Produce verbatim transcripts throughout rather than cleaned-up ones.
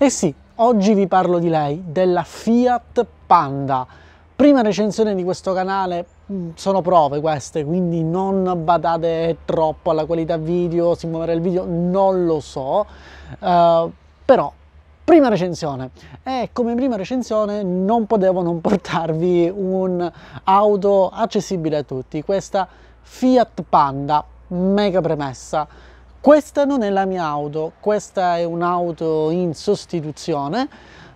E sì, oggi vi parlo di lei, della Fiat Panda. Prima recensione di questo canale, sono prove queste, quindi non badate troppo alla qualità video, si muoverà il video, non lo so, uh, però prima recensione, e come prima recensione non potevo non portarvi un'auto accessibile a tutti, questa Fiat Panda. Mega premessa: questa non è la mia auto, questa è un'auto in sostituzione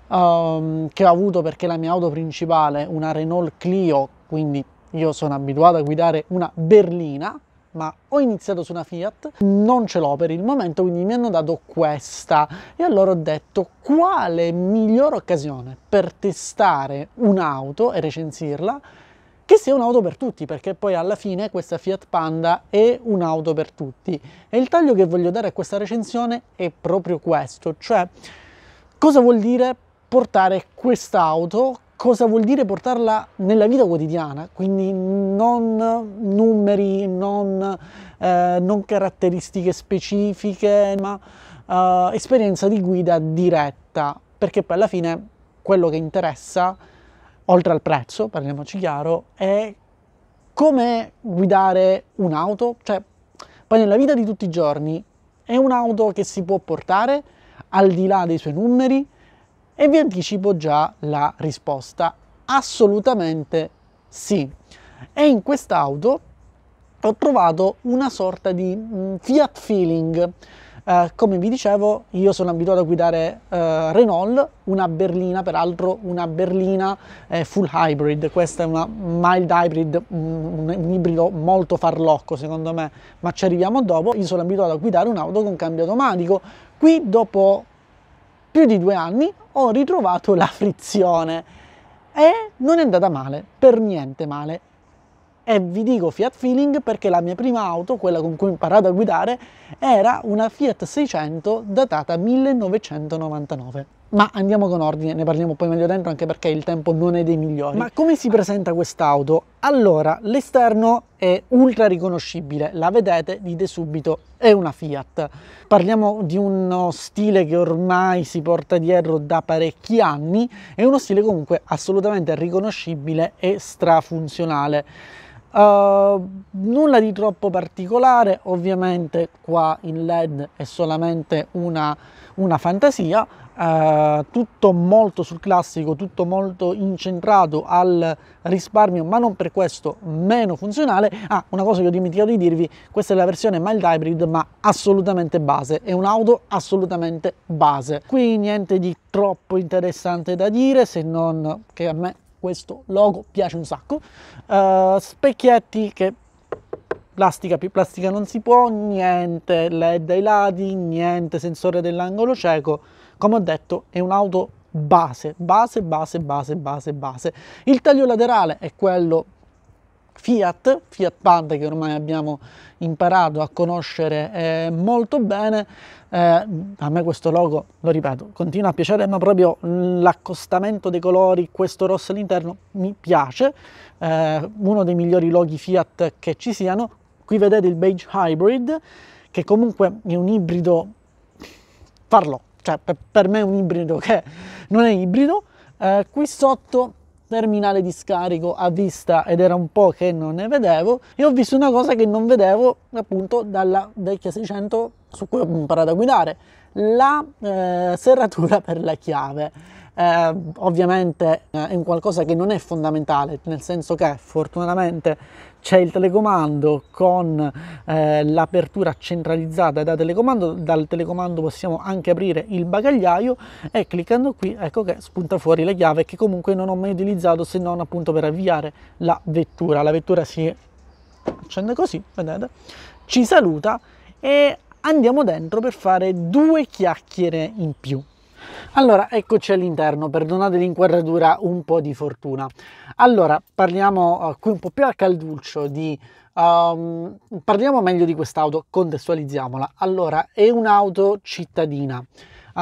um, che ho avuto perché la mia auto principale, una Renault Clio, quindi io sono abituato a guidare una berlina, ma ho iniziato su una Fiat, non ce l'ho per il momento, quindi mi hanno dato questa e allora ho detto quale migliore occasione per testare un'auto e recensirla che sia un'auto per tutti, perché poi alla fine questa Fiat Panda è un'auto per tutti. E il taglio che voglio dare a questa recensione è proprio questo, cioè cosa vuol dire portare quest'auto, cosa vuol dire portarla nella vita quotidiana, quindi non numeri, non, eh, non caratteristiche specifiche, ma eh, esperienza di guida diretta, perché poi alla fine quello che interessa, oltre al prezzo, parliamoci chiaro, è come guidare un'auto, cioè poi nella vita di tutti i giorni è un'auto che si può portare al di là dei suoi numeri. E vi anticipo già la risposta: assolutamente sì. E in quest'auto ho trovato una sorta di Fiat feeling. Eh, come vi dicevo, io sono abituato a guidare eh, Renault, una berlina, peraltro una berlina eh, full hybrid. Questa è una mild hybrid, un, un ibrido molto farlocco secondo me, ma ci arriviamo dopo. Io sono abituato a guidare un'auto con cambio automatico. Qui dopo più di due anni ho ritrovato la frizione e non è andata male, per niente male. E vi dico Fiat feeling perché la mia prima auto, quella con cui ho imparato a guidare, era una Fiat seicento datata millenovecentonovantanove. Ma andiamo con ordine, ne parliamo poi meglio dentro, anche perché il tempo non è dei migliori. Ma come si presenta quest'auto? Allora, l'esterno è ultra riconoscibile, la vedete, dite subito è una Fiat. Parliamo di uno stile che ormai si porta dietro da parecchi anni, è uno stile comunque assolutamente riconoscibile e strafunzionale. Uh, nulla di troppo particolare, ovviamente qua in L E D è solamente una, una fantasia, uh, tutto molto sul classico, tutto molto incentrato al risparmio, ma non per questo meno funzionale. Ah, una cosa che ho dimenticato di dirvi: questa è la versione mild hybrid, ma assolutamente base, è un'auto assolutamente base. Qui niente di troppo interessante da dire, se non che a me questo logo piace un sacco. Uh, specchietti che plastica più plastica non si può, niente L E D ai lati, niente sensore dell'angolo cieco. Come ho detto, è un'auto base, base, base, base, base, base. Il taglio laterale è quello Fiat, Fiat Panda, che ormai abbiamo imparato a conoscere eh, molto bene. Eh, a me questo logo, lo ripeto, continua a piacere, ma proprio l'accostamento dei colori, questo rosso all'interno, mi piace. Eh, uno dei migliori loghi Fiat che ci siano. Qui vedete il beige hybrid, che comunque è un ibrido farlocco, cioè per, per me è un ibrido che non è ibrido. Eh, qui sotto terminale di scarico a vista, ed era un po' che non ne vedevo, e ho visto una cosa che non vedevo appunto dalla vecchia seicento su cui ho imparato a guidare: la eh, serratura per la chiave. Eh, ovviamente eh, è un qualcosa che non è fondamentale, nel senso che fortunatamente c'è il telecomando con eh, l'apertura centralizzata da telecomando. Dal telecomando possiamo anche aprire il bagagliaio e cliccando qui ecco che spunta fuori la chiave, che comunque non ho mai utilizzato se non appunto per avviare la vettura. La vettura si accende così, vedete, ci saluta e andiamo dentro per fare due chiacchiere in più. Allora, eccoci all'interno, perdonate l'inquadratura un po' di fortuna. Allora, parliamo uh, qui un po' più a calduccio di... Um, parliamo meglio di quest'auto, contestualizziamola. Allora, è un'auto cittadina, uh,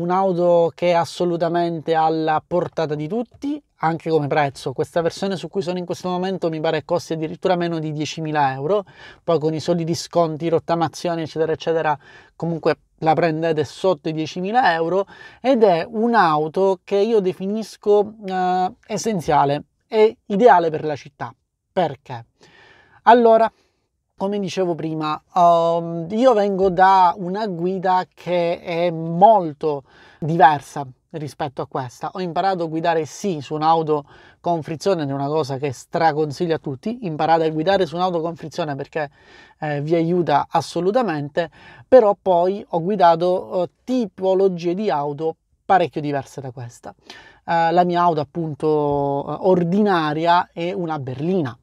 un'auto che è assolutamente alla portata di tutti, anche come prezzo. Questa versione su cui sono in questo momento mi pare costi addirittura meno di diecimila euro, poi con i soliti sconti, rottamazioni eccetera eccetera comunque la prendete sotto i diecimila euro, ed è un'auto che io definisco eh, essenziale e ideale per la città. Perché? Allora, come dicevo prima, um, io vengo da una guida che è molto diversa rispetto a questa. Ho imparato a guidare sì su un'auto con frizione, è una cosa che straconsiglio a tutti, imparate a guidare su un'auto con frizione perché eh, vi aiuta assolutamente, però poi ho guidato eh, tipologie di auto parecchio diverse da questa. Eh, la mia auto appunto eh, ordinaria è una berlina.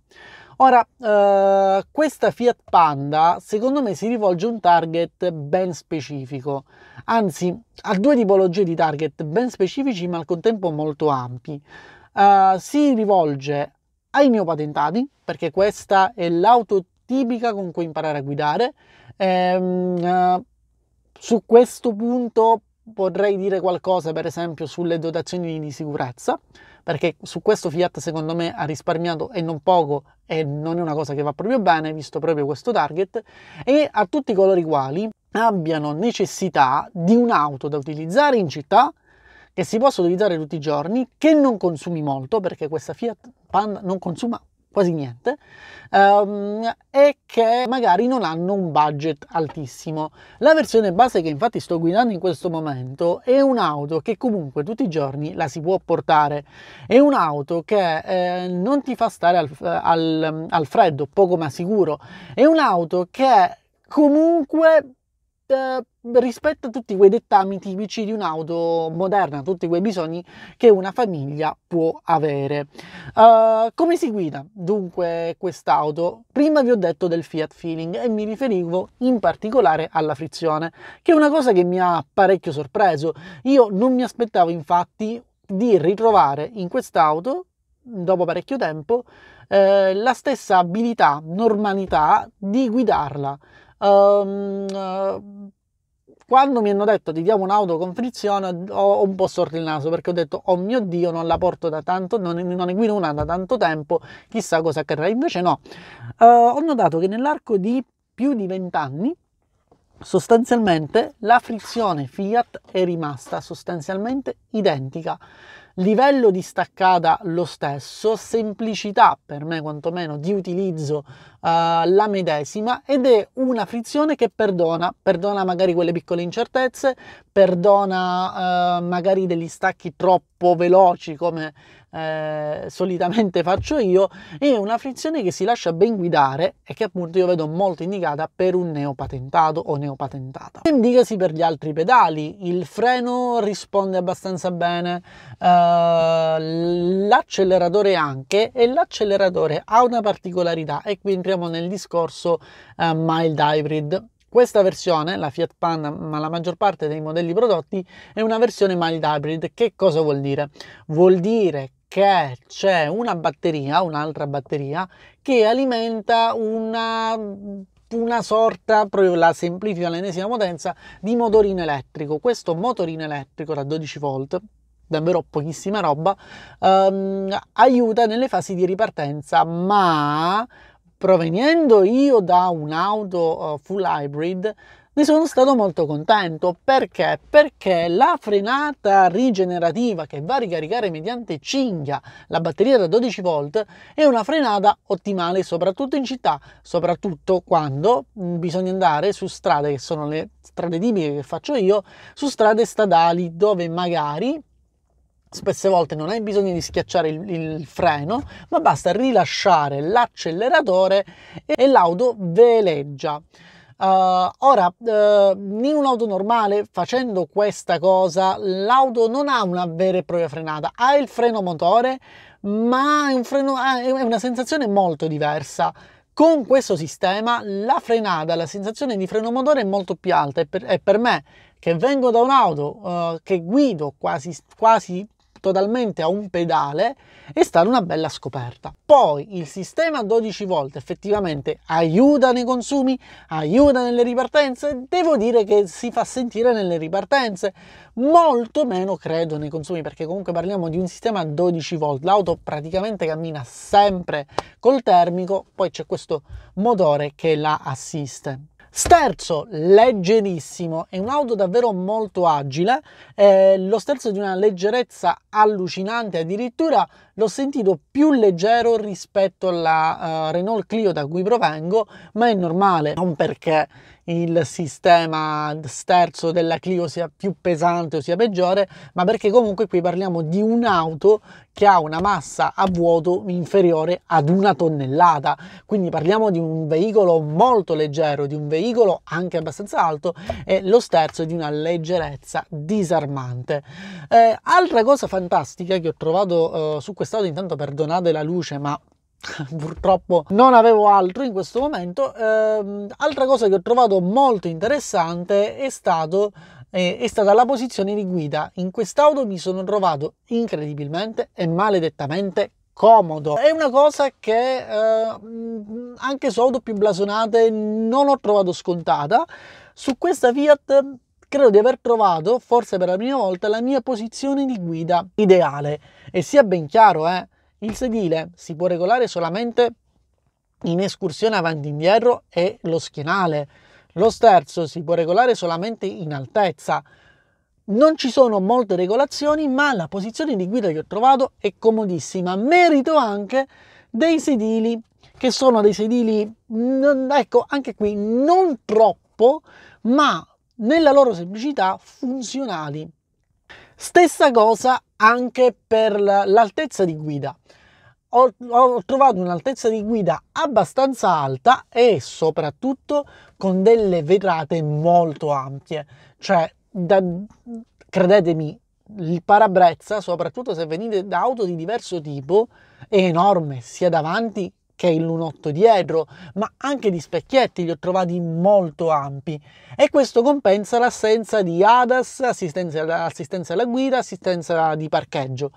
Ora, eh, questa Fiat Panda secondo me si rivolge a un target ben specifico, anzi a due tipologie di target ben specifici ma al contempo molto ampi. Eh, si rivolge ai neopatentati, perché questa è l'auto tipica con cui imparare a guidare. Ehm, eh, su questo punto potrei dire qualcosa per esempio sulle dotazioni di sicurezza, perché su questo Fiat secondo me ha risparmiato e non poco, e non è una cosa che va proprio bene visto proprio questo target, e a tutti coloro i quali abbiano necessità di un'auto da utilizzare in città, che si possa utilizzare tutti i giorni, che non consumi molto, perché questa Fiat Panda non consuma quasi niente, um, e che magari non hanno un budget altissimo. La versione base che infatti sto guidando in questo momento è un'auto che comunque tutti i giorni la si può portare, è un'auto che eh, non ti fa stare al, al, al freddo, poco ma sicuro, è un'auto che comunque eh, rispetta tutti quei dettami tipici di un'auto moderna, tutti quei bisogni che una famiglia può avere. Uh, come si guida dunque quest'auto? Prima vi ho detto del Fiat Feeling e mi riferivo in particolare alla frizione, che è una cosa che mi ha parecchio sorpreso. Io non mi aspettavo infatti di ritrovare in quest'auto, dopo parecchio tempo, eh, la stessa abilità, normalità di guidarla. Um, uh, Quando mi hanno detto ti diamo un'auto con frizione ho un po' storto il naso, perché ho detto oh mio Dio, non la porto da tanto, non ne, non ne guido una da tanto tempo, chissà cosa accadrà. Invece no, uh, ho notato che nell'arco di più di vent'anni sostanzialmente la frizione Fiat è rimasta sostanzialmente identica, livello di staccata lo stesso, semplicità per me quantomeno di utilizzo uh, la medesima, ed è una frizione che perdona, perdona magari quelle piccole incertezze, perdona uh, magari degli stacchi troppo veloci come eh, solitamente faccio io, è una frizione che si lascia ben guidare e che appunto io vedo molto indicata per un neopatentato o neopatentata. Ben dicasi per gli altri pedali, il freno risponde abbastanza bene, uh, l'acceleratore anche, e l'acceleratore ha una particolarità e qui entriamo nel discorso uh, mild hybrid. Questa versione, la Fiat Panda, ma la maggior parte dei modelli prodotti, è una versione mild hybrid. Che cosa vuol dire? Vuol dire che c'è una batteria, un'altra batteria, che alimenta una... una sorta, proprio la semplifica all'ennesima potenza, di motorino elettrico. Questo motorino elettrico da dodici volt, davvero pochissima roba, ehm, aiuta nelle fasi di ripartenza, ma provenendo io da un'auto full hybrid ne sono stato molto contento. Perché? Perché la frenata rigenerativa che va a ricaricare mediante cinghia la batteria da dodici volt è una frenata ottimale, soprattutto in città, soprattutto quando bisogna andare su strade che sono le strade tipiche che faccio io, su strade statali dove magari spesse volte non hai bisogno di schiacciare il, il freno, ma basta rilasciare l'acceleratore e, e l'auto veleggia. Uh, ora, uh, in un'auto normale, facendo questa cosa, l'auto non ha una vera e propria frenata, ha il freno motore, ma è, un freno, è una sensazione molto diversa. Con questo sistema la frenata, la sensazione di freno motore è molto più alta, e per, e per me, che vengo da un'auto uh, che guido quasi quasi totalmente a un pedale e stare una bella scoperta. Poi il sistema dodici volt effettivamente aiuta nei consumi, aiuta nelle ripartenze, devo dire che si fa sentire nelle ripartenze, molto meno credo nei consumi, perché comunque parliamo di un sistema a dodici volt, l'auto praticamente cammina sempre col termico, poi c'è questo motore che la assiste. Sterzo leggerissimo, è un'auto davvero molto agile, eh, lo sterzo è di una leggerezza allucinante, addirittura l'ho sentito più leggero rispetto alla uh, Renault Clio da cui provengo, ma è normale, non perché il sistema sterzo della Clio sia più pesante o sia peggiore, ma perché comunque qui parliamo di un'auto che ha una massa a vuoto inferiore ad una tonnellata, quindi parliamo di un veicolo molto leggero, di un veicolo anche abbastanza alto, e lo sterzo è di una leggerezza disarmante. Eh, altra cosa fantastica che ho trovato eh, su quest'auto, intanto perdonate la luce ma purtroppo non avevo altro in questo momento, eh, altra cosa che ho trovato molto interessante è stato eh, è stata la posizione di guida. In quest'auto mi sono trovato incredibilmente e maledettamente comodo, è una cosa che eh, anche su auto più blasonate non ho trovato scontata. Su questa Fiat credo di aver trovato, forse per la prima volta, la mia posizione di guida ideale, e sia ben chiaro, eh, il sedile si può regolare solamente in escursione avanti e indietro, e lo schienale, lo sterzo si può regolare solamente in altezza. Non ci sono molte regolazioni, ma la posizione di guida che ho trovato è comodissima, merito anche dei sedili, che sono dei sedili, ecco, anche qui non troppo, ma nella loro semplicità funzionali. Stessa cosa anche per l'altezza di guida. Ho, ho trovato un'altezza di guida abbastanza alta e soprattutto con delle vetrate molto ampie, cioè da, credetemi, il parabrezza, soprattutto se venite da auto di diverso tipo, è enorme, sia davanti che il lunotto dietro, ma anche di specchietti li ho trovati molto ampi, e questo compensa l'assenza di A D A S, assistenza, assistenza alla guida, assistenza di parcheggio.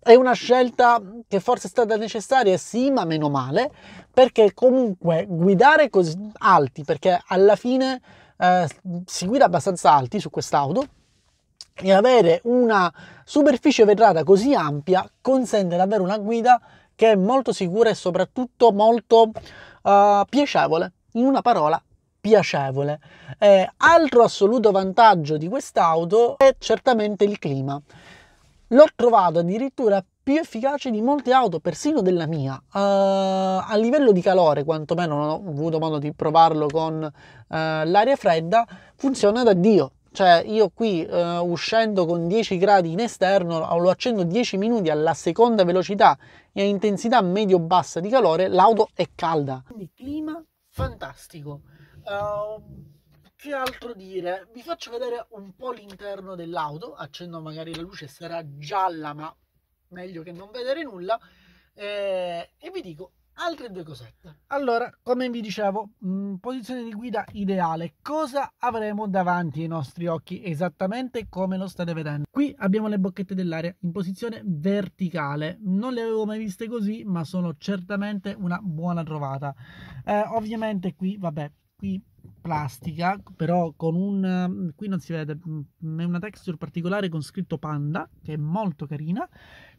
È una scelta che forse è stata necessaria, sì, ma meno male, perché comunque guidare così alti, perché alla fine eh, si guida abbastanza alti su quest'auto, e avere una superficie vetrata così ampia consente davvero una guida che è molto sicura e soprattutto molto uh, piacevole, in una parola piacevole. Eh, altro assoluto vantaggio di quest'auto è certamente il clima. L'ho trovato addirittura più efficace di molte auto, persino della mia, uh, a livello di calore, quantomeno non ho avuto modo di provarlo con uh, l'aria fredda, funziona da Dio. Cioè io qui eh, uscendo con dieci gradi in esterno, lo accendo dieci minuti alla seconda velocità e a intensità medio-bassa di calore, l'auto è calda. Quindi clima fantastico. Uh, che altro dire? Vi faccio vedere un po' l'interno dell'auto, accendo magari la luce, sarà gialla ma meglio che non vedere nulla, eh, e vi dico altre due cosette. Allora, come vi dicevo, mh, posizione di guida ideale. Cosa avremo davanti ai nostri occhi? Esattamente come lo state vedendo. Qui abbiamo le bocchette dell'aria in posizione verticale. Non le avevo mai viste così, ma sono certamente una buona trovata. Eh, ovviamente qui, vabbè, qui plastica, però con un... qui non si vede, è una texture particolare con scritto Panda, che è molto carina.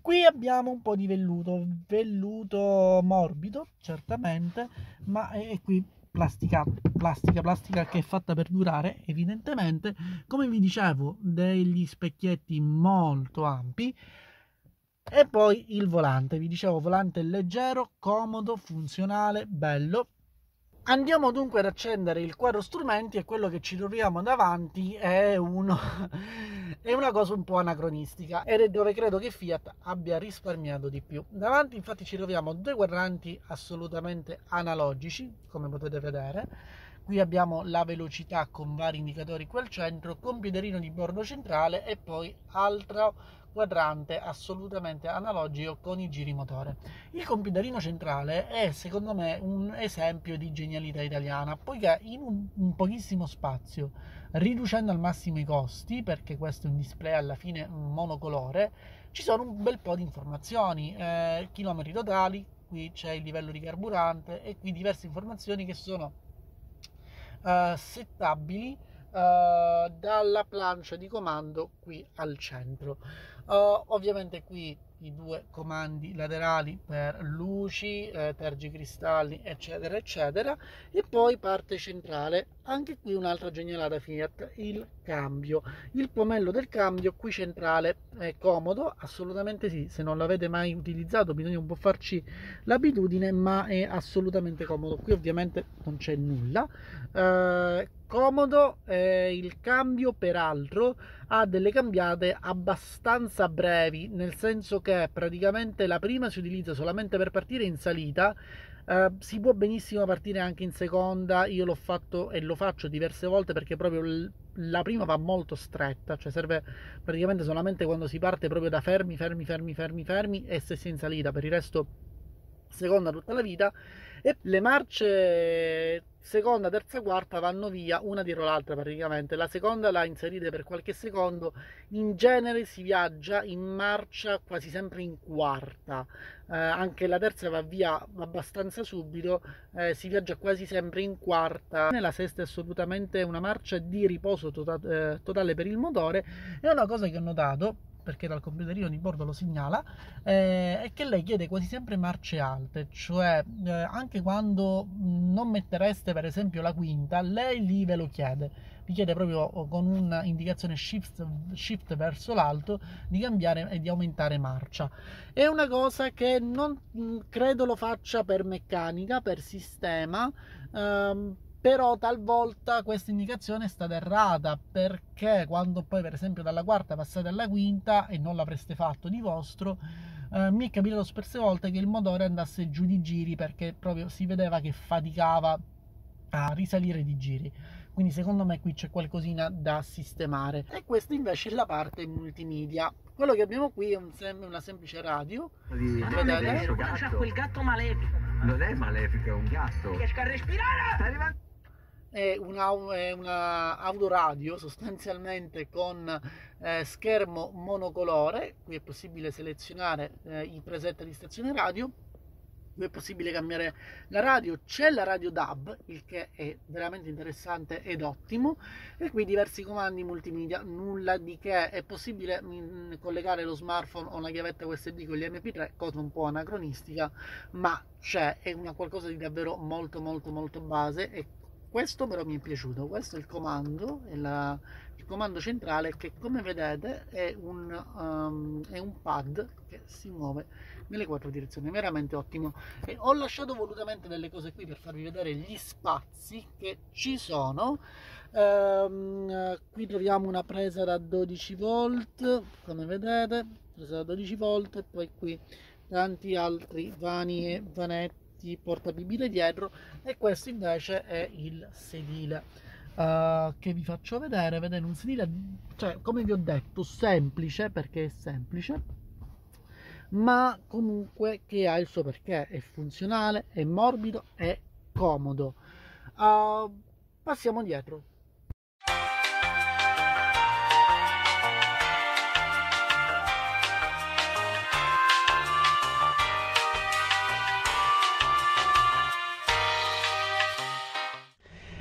Qui abbiamo un po' di velluto, velluto morbido, certamente, ma è qui plastica, plastica, plastica che è fatta per durare, evidentemente. Come vi dicevo, degli specchietti molto ampi. E poi il volante, vi dicevo, volante leggero, comodo, funzionale, bello. Andiamo dunque ad accendere il quadro strumenti, e quello che ci troviamo davanti è, uno è una cosa un po' anacronistica, ed è dove credo che Fiat abbia risparmiato di più. Davanti infatti ci troviamo due quadranti assolutamente analogici, come potete vedere, Qui abbiamo la velocità con vari indicatori qui al centro, con piedrino di bordo centrale e poi altro quadrante assolutamente analogico con i giri motore. Il computerino centrale è secondo me un esempio di genialità italiana, poiché in un, un pochissimo spazio, riducendo al massimo i costi, perché questo è un display alla fine monocolore, ci sono un bel po' di informazioni, eh, chilometri totali, qui c'è il livello di carburante e qui diverse informazioni che sono eh, settabili Uh, dalla plancia di comando qui al centro. Uh, ovviamente qui i due comandi laterali per luci, eh, tergicristalli eccetera eccetera, e poi parte centrale, anche qui un'altra genialata Fiat, il cambio, il pomello del cambio qui centrale è comodo, assolutamente sì, se non l'avete mai utilizzato bisogna un po' farci l'abitudine, ma è assolutamente comodo. Qui ovviamente non c'è nulla, eh, comodo, eh, il cambio peraltro ha delle cambiate abbastanza brevi, nel senso che praticamente la prima si utilizza solamente per partire in salita. Uh, si può benissimo partire anche in seconda, io l'ho fatto e lo faccio diverse volte perché proprio la prima va molto stretta, cioè serve praticamente solamente quando si parte proprio da fermi, fermi, fermi, fermi, fermi e se si è in salita, per il resto seconda tutta la vita. E le marce seconda, terza, quarta vanno via una dietro l'altra praticamente, la seconda la inserite per qualche secondo, in genere si viaggia in marcia quasi sempre in quarta, eh, anche la terza va via abbastanza subito, eh, si viaggia quasi sempre in quarta. La sesta è assolutamente una marcia di riposo to- eh, totale per il motore, e una cosa che ho notato, perché dal computerino di bordo lo segnala, eh, è che lei chiede quasi sempre marce alte, cioè eh, anche quando non mettereste per esempio la quinta, lei lì ve lo chiede, vi chiede proprio con un'indicazione shift, shift verso l'alto di cambiare e di aumentare marcia. È una cosa che non credo lo faccia per meccanica, per sistema, ehm, però talvolta questa indicazione è stata errata, perché quando poi per esempio dalla quarta passate alla quinta e non l'avreste fatto di vostro, eh, mi è capitato spesse volte che il motore andasse giù di giri perché proprio si vedeva che faticava a risalire di giri. Quindi secondo me qui c'è qualcosina da sistemare. E questa invece è la parte multimedia. Quello che abbiamo qui è un sem- una semplice radio. Di... Ma non è vero, c'ha quel gatto malefico. Non è malefico, è un gatto. Riesco a respirare! È una, una autoradio sostanzialmente con eh, schermo monocolore, qui è possibile selezionare eh, i preset di stazione radio, qui è possibile cambiare la radio, c'è la radio D A B, il che è veramente interessante ed ottimo, e qui diversi comandi multimedia, nulla di che, è possibile mh, collegare lo smartphone o una chiavetta U S B con gli M P tre, cosa un po' anacronistica, ma c'è, è una qualcosa di davvero molto molto molto base, e questo però mi è piaciuto. Questo è il comando, è la, il comando centrale che come vedete è un, um, è un pad che si muove nelle quattro direzioni, veramente ottimo. E ho lasciato volutamente delle cose qui per farvi vedere gli spazi che ci sono. Ehm, qui troviamo una presa da dodici volt, come vedete, presa da dodici volt, e poi qui tanti altri vani e vanetti, portabibile dietro, e questo invece è il sedile uh, che vi faccio vedere. Vedete, un sedile, cioè come vi ho detto, semplice, perché è semplice ma comunque che ha il suo perché, è funzionale, è morbido, è comodo. Uh, passiamo dietro.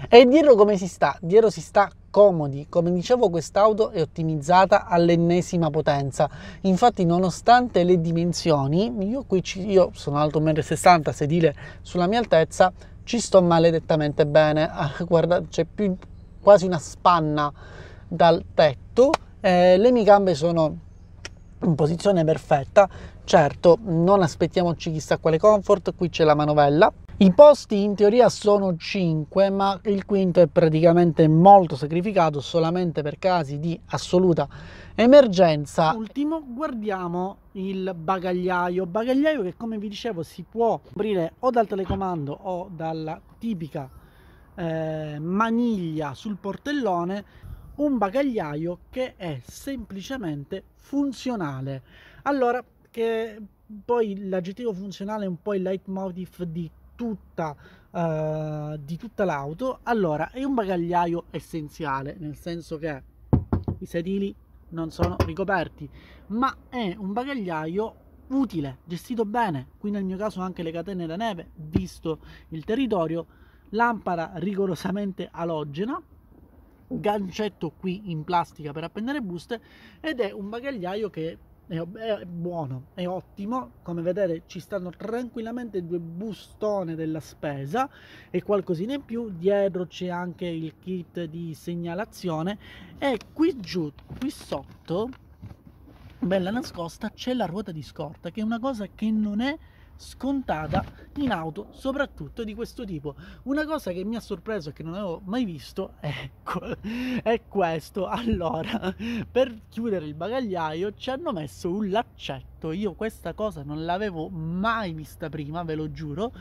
E dietro come si sta? Dietro si sta comodi, come dicevo quest'auto è ottimizzata all'ennesima potenza, infatti nonostante le dimensioni, io qui ci, io sono alto uno e sessanta, sedile sulla mia altezza, ci sto maledettamente bene, ah, guarda, c'è più quasi una spanna dal tetto, eh, le mie gambe sono in posizione perfetta, certo non aspettiamoci chissà quale comfort, qui c'è la manovella. I posti in teoria sono cinque, ma il quinto è praticamente molto sacrificato solamente per casi di assoluta emergenza. Ultimo, guardiamo il bagagliaio, bagagliaio che come vi dicevo si può aprire o dal telecomando o dalla tipica eh, maniglia sul portellone, un bagagliaio che è semplicemente funzionale. Allora, che poi l'aggettivo funzionale è un po' il leitmotiv di tutta uh, di tutta l'auto. Allora, è un bagagliaio essenziale, nel senso che i sedili non sono ricoperti, ma è un bagagliaio utile, gestito bene, qui nel mio caso anche le catene da neve, visto il territorio, lampada rigorosamente alogena, gancetto qui in plastica per appendere buste, ed è un bagagliaio che è, è buono, è ottimo. Come vedete ci stanno tranquillamente due bustone della spesa e qualcosina in più. Dietro c'è anche il kit di segnalazione e qui giù, qui sotto, bella nascosta, c'è la ruota di scorta, che è una cosa che non è scontata in auto, soprattutto di questo tipo. Una cosa che mi ha sorpreso e che non avevo mai visto, ecco, è questo. Allora, per chiudere il bagagliaio ci hanno messo un laccetto. Io questa cosa non l'avevo mai vista prima, ve lo giuro.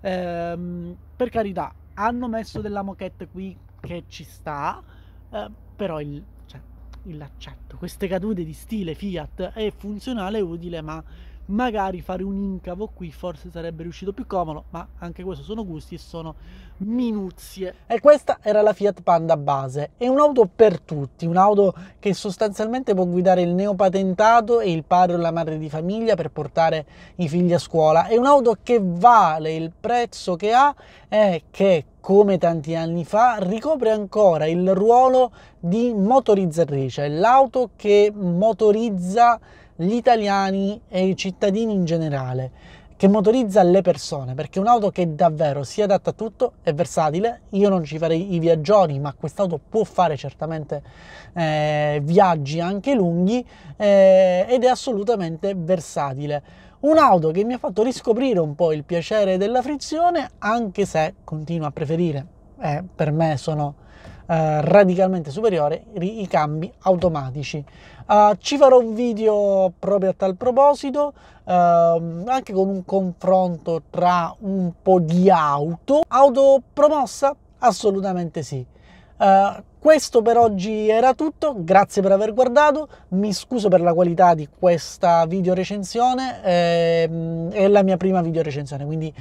Ehm, per carità, hanno messo della moquette qui che ci sta, eh, però il, cioè, il laccetto, queste cadute di stile Fiat, è funzionale e utile, ma magari fare un incavo qui forse sarebbe riuscito più comodo, ma anche questo sono gusti e sono minuzie. E questa era la Fiat Panda base, è un'auto per tutti, un'auto che sostanzialmente può guidare il neopatentato e il padre o la madre di famiglia per portare i figli a scuola. È un'auto che vale il prezzo che ha e che, come tanti anni fa, ricopre ancora il ruolo di motorizzatrice, l'auto che motorizza gli italiani e i cittadini in generale, che motorizza le persone, perché è un'auto che davvero si adatta a tutto, è versatile. Io non ci farei i viaggioni, ma quest'auto può fare certamente eh, viaggi anche lunghi eh, ed è assolutamente versatile. Un'auto che mi ha fatto riscoprire un po' il piacere della frizione, anche se continuo a preferire, eh, per me sono Uh, radicalmente superiore, i cambi automatici. Uh, ci farò un video proprio a tal proposito, uh, anche con un confronto tra un po' di auto. Auto promossa? Assolutamente sì. Uh, questo per oggi era tutto, grazie per aver guardato, mi scuso per la qualità di questa video recensione, ehm, è la mia prima video recensione, quindi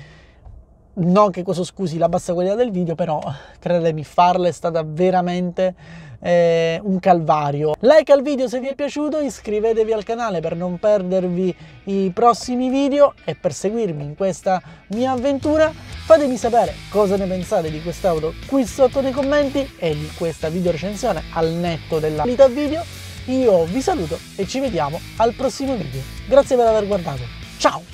non che cosa scusi la bassa qualità del video, però credetemi, farla è stata veramente eh, un calvario. Like al video se vi è piaciuto, iscrivetevi al canale per non perdervi i prossimi video e per seguirmi in questa mia avventura. Fatemi sapere cosa ne pensate di quest'auto qui sotto nei commenti e di questa video recensione al netto della qualità video. Io vi saluto e ci vediamo al prossimo video. Grazie per aver guardato, ciao!